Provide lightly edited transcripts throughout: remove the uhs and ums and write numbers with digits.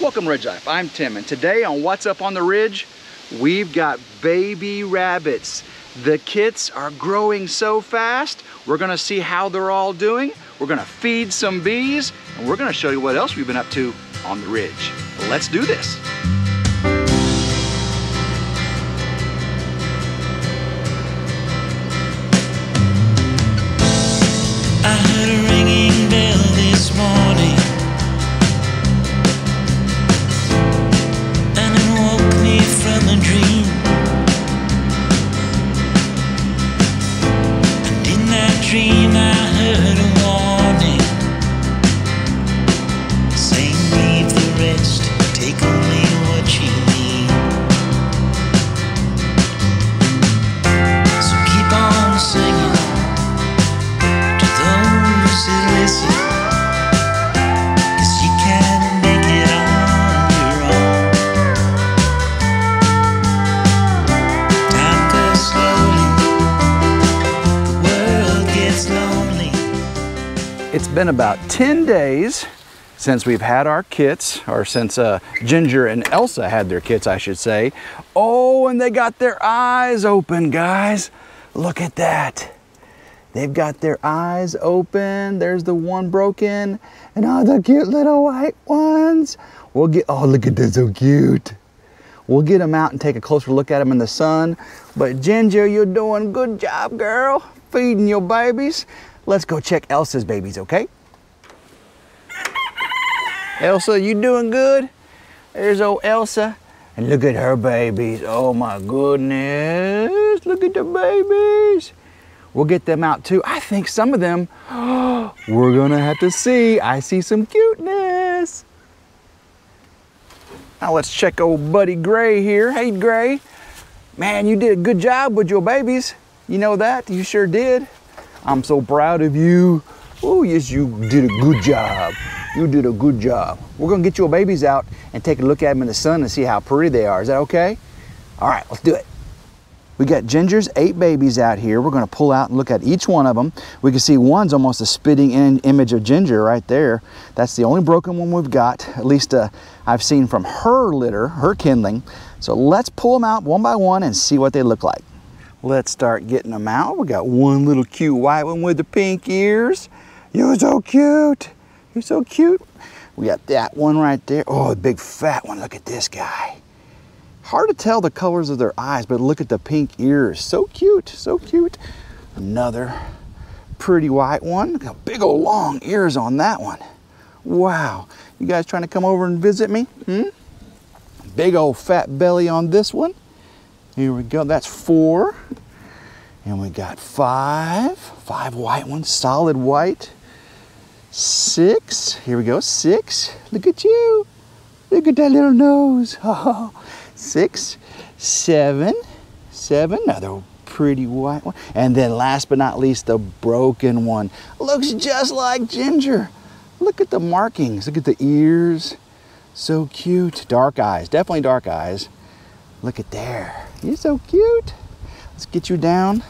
Welcome Ridge Life, I'm Tim, and today on What's Up on the Ridge, we've got baby rabbits. The kits are growing so fast, we're gonna see how they're all doing, we're gonna feed some bees, and we're gonna show you what else we've been up to on the ridge. Let's do this. It's been about 10 days since we've had our kits, or since Ginger and Elsa had their kits, I should say. Oh, and they got their eyes open, guys. Look at that. They've got their eyes open. There's the one broken, and all the cute little white ones. We'll get, oh, look at this, so cute. We'll get them out and take a closer look at them in the sun. But Ginger, you're doing a good job, girl, feeding your babies. Let's go check Elsa's babies, okay? Elsa, you doing good? There's old Elsa. And look at her babies. Oh my goodness, look at the babies. We'll get them out too. I think some of them, we're gonna have to see. I see some cuteness. Now let's check old buddy Grey here. Hey Grey, man, you did a good job with your babies. You know that, you sure did. I'm so proud of you. Oh, yes, you did a good job. You did a good job. We're gonna get your babies out and take a look at them in the sun and see how pretty they are. Is that okay? All right, let's do it. We got Ginger's 8 babies out here. We're gonna pull out and look at each one of them. We can see one's almost a spitting image of Ginger right there. That's the only broken one we've got, at least I've seen from her litter, her kindling. So let's pull them out one by one and see what they look like. Let's start getting them out. We got one little cute white one with the pink ears. You're so cute. You're so cute. We got that one right there. Oh, the big fat one. Look at this guy. Hard to tell the colors of their eyes, but look at the pink ears. So cute, so cute. Another pretty white one. Look how big old long ears on that one. Wow. You guys trying to come over and visit me? Hmm? Big old fat belly on this one. Here we go, that's 4. And we got 5 white ones, solid white. 6, here we go, 6. Look at you, look at that little nose. Oh, 6, 7, 7, another pretty white one. And then last but not least, the broken one. Looks just like Ginger. Look at the markings, look at the ears. So cute, dark eyes, definitely dark eyes. Look at there, you're so cute. Let's get you down,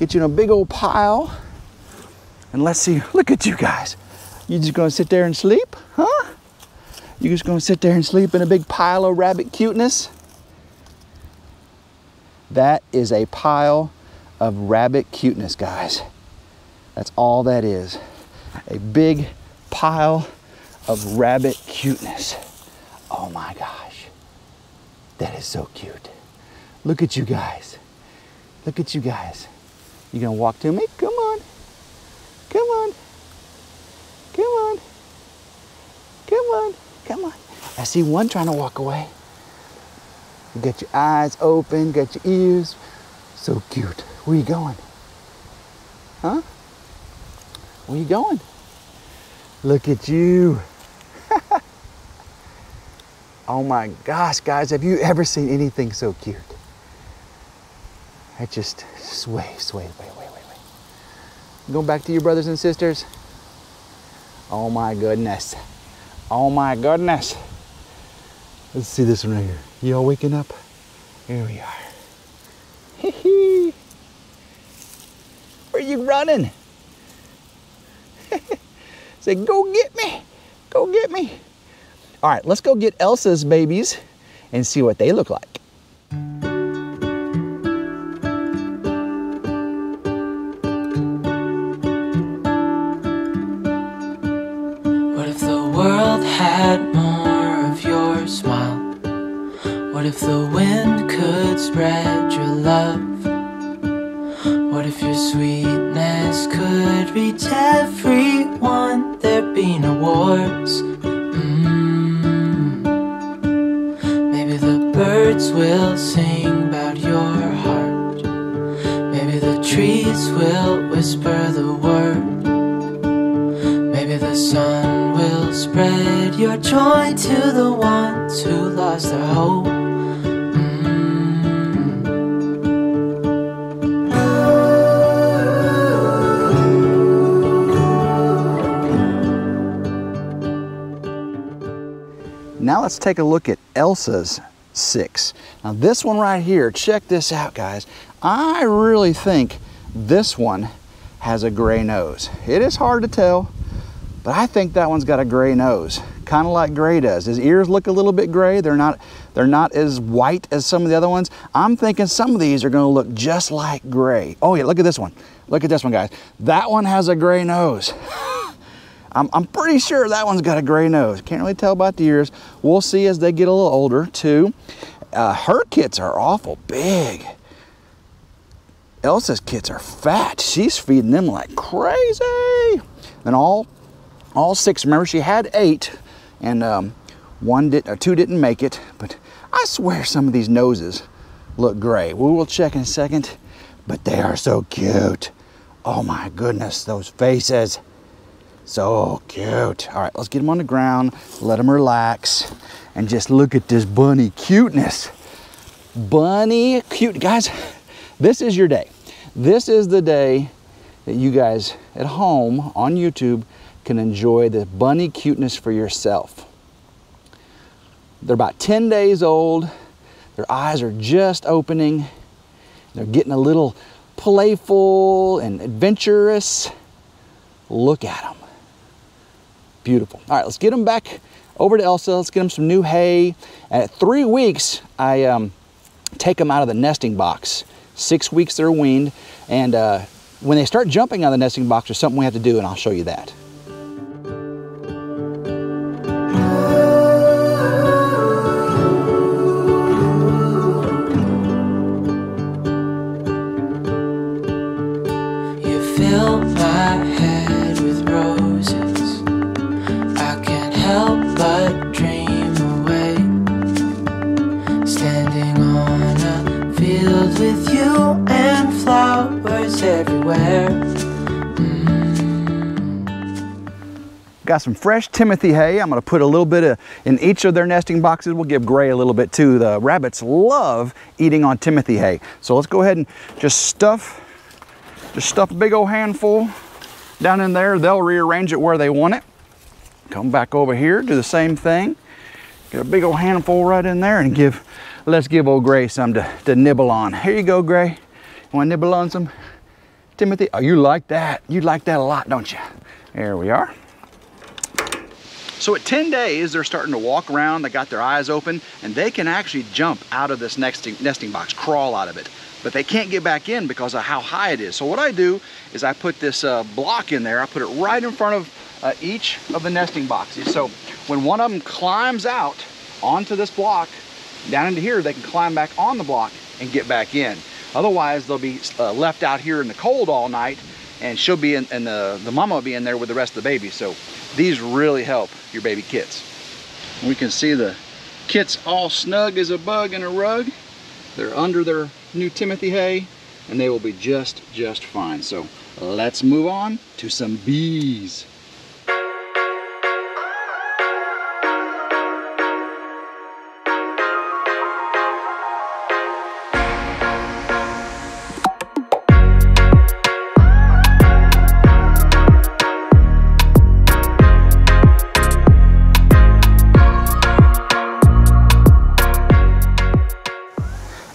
get you in a big old pile, and let's see, look at you guys. You just gonna sit there and sleep, huh? You just gonna sit there and sleep in a big pile of rabbit cuteness? That is a pile of rabbit cuteness, guys. That's all that is, a big pile of rabbit cuteness. Oh my gosh. That is so cute. Look at you guys. Look at you guys. You gonna walk to me? Come on. Come on. Come on. Come on. Come on. I see one trying to walk away. You got your eyes open, got your ears. So cute. Where you going? Huh? Where you going? Look at you. Oh my gosh, guys, have you ever seen anything so cute? It just sway. Go back to your brothers and sisters. Oh my goodness. Oh my goodness. Let's see this one right here. You all waking up? Here we are. Hee hee. Where are you running? Say, go get me. Go get me. All right, let's go get Elsa's babies and see what they look like. What if the world had more of your smile? What if the wind could spread your love? What if your sweetness could reach everyone? There'd be no wars. Maybe the birds will sing about your heart. Maybe the trees will whisper the word. Maybe the sun will spread your joy to the ones who lost their hope. Now let's take a look at Elsa's 6. Now this one right here, check this out guys. I really think this one has a gray nose. It is hard to tell, but I think that one's got a gray nose, kind of like Grey does. His ears look a little bit gray. They're not as white as some of the other ones. I'm thinking some of these are gonna look just like Grey. Oh yeah, look at this one. Look at this one guys. That one has a gray nose. I'm pretty sure that one's got a gray nose. Can't really tell about the ears. We'll see as they get a little older too. Her kits are awful big. Elsa's kits are fat. She's feeding them like crazy. And all 6, remember she had 8 and two didn't make it, but I swear some of these noses look gray. We will check in a second, but they are so cute. Oh my goodness, those faces. So cute. All right, let's get them on the ground, let them relax, and just look at this bunny cuteness. Bunny cute. Guys, this is your day. This is the day that you guys at home on YouTube can enjoy the bunny cuteness for yourself. They're about 10 days old. Their eyes are just opening. They're getting a little playful and adventurous. Look at them. Beautiful. All right, let's get them back over to Elsa. Let's get them some new hay. At 3 weeks, I take them out of the nesting box. 6 weeks they're weaned, and when they start jumping out of the nesting box, there's something we have to do, and I'll show you that. Got some fresh Timothy hay. I'm gonna put a little bit in each of their nesting boxes. We'll give Grey a little bit too. The rabbits love eating on Timothy hay. So let's go ahead and just stuff a big old handful down in there. They'll rearrange it where they want it. Come back over here, do the same thing. Get a big old handful right in there and let's give old Grey some to nibble on. Here you go, Grey. Wanna nibble on some Timothy? Oh, you like that. You like that a lot, don't you? There we are. So at 10 days, they're starting to walk around. They got their eyes open, and they can actually jump out of this nesting box, crawl out of it. But they can't get back in because of how high it is. So what I do is I put this block in there. I put it right in front of each of the nesting boxes. So when one of them climbs out onto this block, down into here, they can climb back on the block and get back in. Otherwise, they'll be left out here in the cold all night, and she'll be in, and the mama will be in there with the rest of the babies. So these really help your baby kits. We can see the kits all snug as a bug in a rug. They're under their new Timothy hay, and they will be just fine. So let's move on to some bees.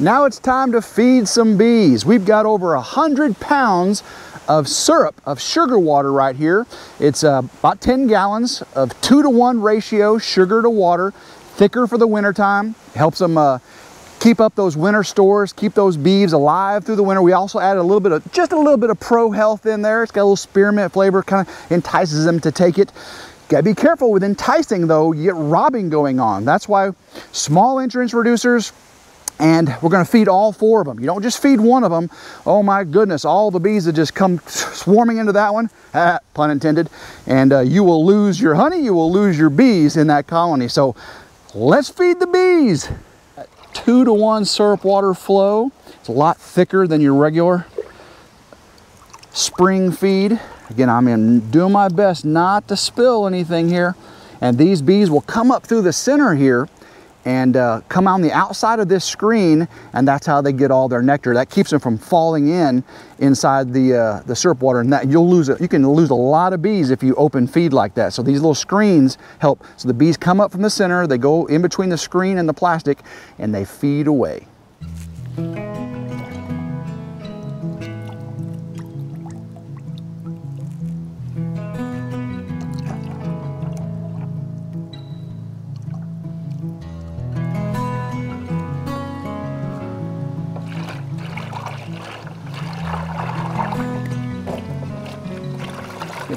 Now it's time to feed some bees. We've got over 100 pounds of syrup, of sugar water right here. It's about 10 gallons of 2-to-1 ratio sugar to water, thicker for the winter time. Helps them keep up those winter stores, keep those beeves alive through the winter. We also added a little bit of, just a little bit of Pro Health in there. It's got a little spearmint flavor, kind of entices them to take it. Gotta be careful with enticing though, you get robbing going on. That's why small entrance reducers, and we're gonna feed all four of them. You don't just feed one of them. Oh my goodness, all the bees that just come swarming into that one, pun intended, and you will lose your honey, you will lose your bees in that colony. So let's feed the bees. 2-to-1 syrup water flow. It's a lot thicker than your regular spring feed. Again, I'm doing my best not to spill anything here. And these bees will come up through the center here and come on the outside of this screen, and that's how they get all their nectar. That keeps them from falling in inside the syrup water, and that you'll lose it. You can lose a lot of bees if you open feed like that. So these little screens help. So the bees come up from the center, they go in between the screen and the plastic, and they feed away.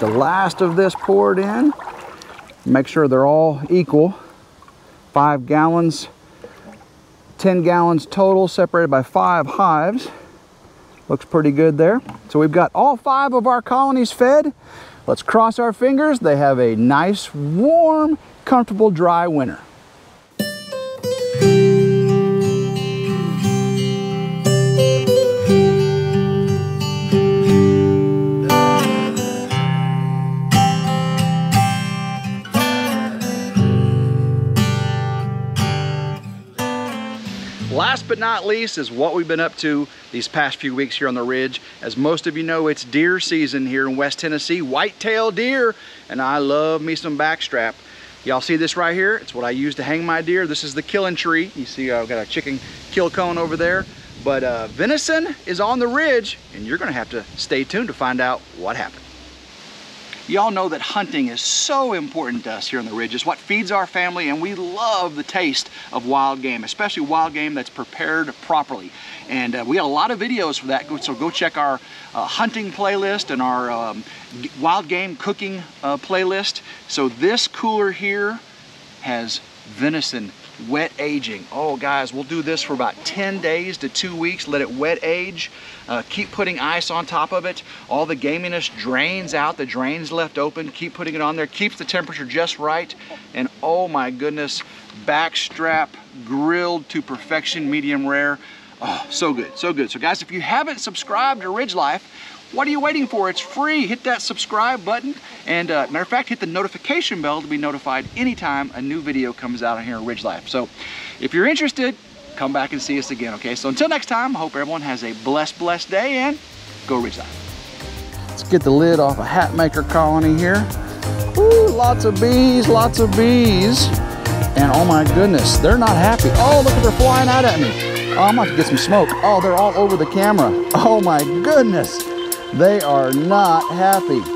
The last of this poured in. Make sure they're all equal. 5 gallons, 10 gallons total, separated by 5 hives. Looks pretty good there. So we've got all 5 of our colonies fed. Let's cross our fingers. They have a nice, warm, comfortable, dry winter. Last but not least is what we've been up to these past few weeks here on the ridge. As most of you know, it's deer season here in West Tennessee, whitetail deer, and I love me some backstrap. Y'all see this right here? It's what I use to hang my deer. This is the killing tree. You see I've got a chicken kill cone over there, but venison is on the ridge, and you're gonna have to stay tuned to find out what happened. Y'all know that hunting is so important to us here on the ridge. It's what feeds our family, and we love the taste of wild game, especially wild game that's prepared properly. And we got a lot of videos for that, so go check our hunting playlist and our wild game cooking playlist. So this cooler here has venison wet aging. Oh guys, we'll do this for about 10 days to 2 weeks, let it wet age, keep putting ice on top of it. All the gaminess drains out, the drains left open, keep putting it on there, keeps the temperature just right. And oh my goodness, backstrap grilled to perfection, medium rare. Oh, so good, so good. So guys, if you haven't subscribed to Ridge Life, what are you waiting for? It's free. Hit that subscribe button, and matter of fact, hit the notification bell to be notified anytime a new video comes out here on Ridge Life. So if you're interested, come back and see us again, okay? So until next time, I hope everyone has a blessed, blessed day, and go Ridge Life. Let's get the lid off a hatmaker colony here. Ooh, lots of bees, lots of bees. And oh my goodness, they're not happy. Oh, look, they're flying out at me. Oh, I'm about to get some smoke. Oh, they're all over the camera. Oh my goodness. They are not happy.